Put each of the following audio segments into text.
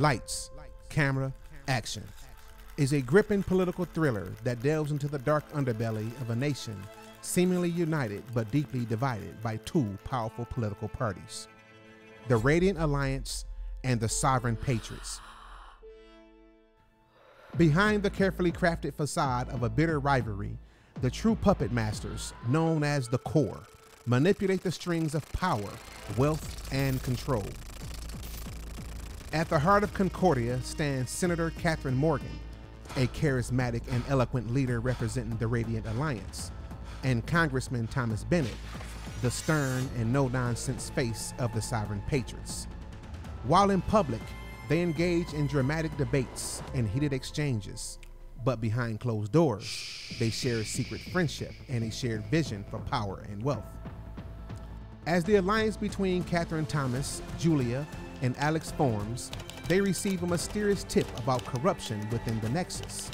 Lights, Camera, Action is a gripping political thriller that delves into the dark underbelly of a nation seemingly united but deeply divided by two powerful political parties, the Radiant Alliance and the Sovereign Patriots. Behind the carefully crafted facade of a bitter rivalry, the true puppet masters, known as the Core, manipulate the strings of power, wealth, and control. At the heart of Concordia stands Senator Katherine Morgan, a charismatic and eloquent leader representing the Radiant Alliance, and Congressman Thomas Bennett, the stern and no-nonsense face of the Sovereign Patriots. While in public, they engage in dramatic debates and heated exchanges, but behind closed doors, they share a secret friendship and a shared vision for power and wealth. As the alliance between Katherine Thomas, Julia, and Alex forms, they receive a mysterious tip about corruption within the Nexus,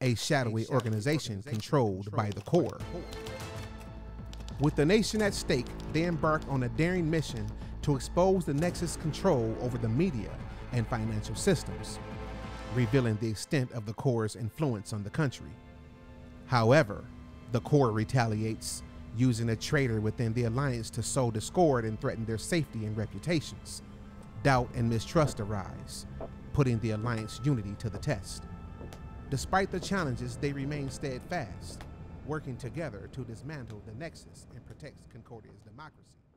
a shadowy organization controlled by the Core. With the nation at stake, they embark on a daring mission to expose the Nexus' control over the media and financial systems, revealing the extent of the Core's influence on the country. However, the Core retaliates, using a traitor within the alliance to sow discord and threaten their safety and reputations. Doubt and mistrust arise, putting the alliance unity to the test. Despite the challenges, they remain steadfast, working together to dismantle the Nexus and protect Concordia's democracy.